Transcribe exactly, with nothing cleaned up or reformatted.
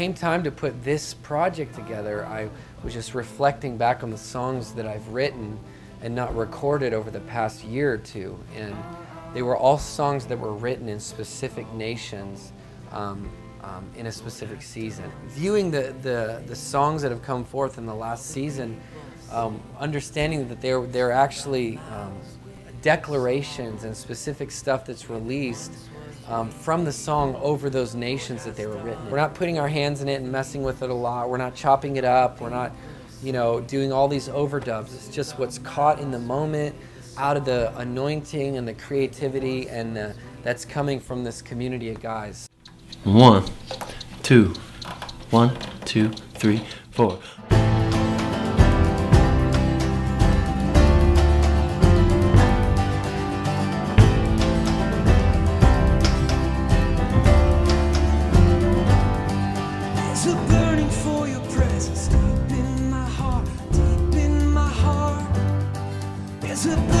came time to put this project together, I was just reflecting back on the songs that I've written and not recorded over the past year or two. And they were all songs that were written in specific nations um, um, in a specific season. Viewing the, the, the songs that have come forth in the last season, um, understanding that they're, they're actually um, declarations and specific stuff that's released Um, from the song over those nations that they were written in. We're not putting our hands in it and messing with it a lot. We're not chopping it up. We're not, you know, doing all these overdubs. It's just what's caught in the moment, out of the anointing and the creativity and the, that's coming from this community of guys. One, two, one, two, three, four. It's